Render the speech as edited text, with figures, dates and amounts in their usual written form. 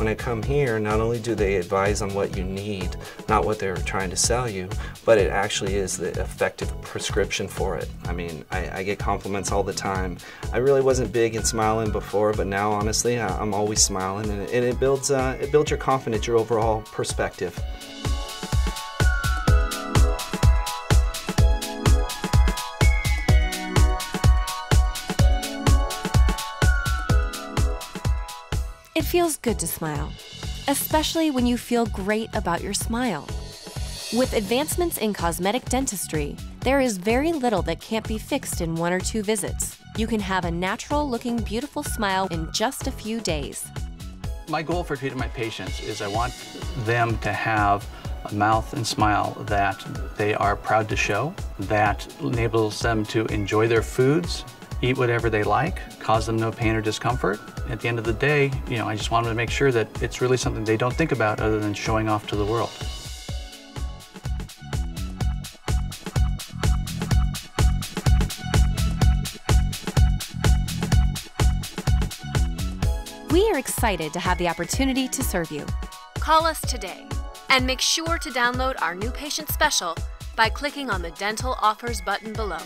When I come here, not only do they advise on what you need, not what they're trying to sell you, but it actually is the effective prescription for it. I mean, I get compliments all the time. I really wasn't big in smiling before, but now honestly, I'm always smiling, and it builds your confidence, your overall perspective. It feels good to smile, especially when you feel great about your smile. With advancements in cosmetic dentistry, there is very little that can't be fixed in 1 or 2 visits. You can have a natural-looking, beautiful smile in just a few days. My goal for treating my patients is I want them to have a mouth and smile that they are proud to show, that enables them to enjoy their foods, eat whatever they like, cause them no pain or discomfort. At the end of the day, you know, I just wanted to make sure that it's really something they don't think about other than showing off to the world. We are excited to have the opportunity to serve you. Call us today and make sure to download our new patient special by clicking on the Dental Offers button below.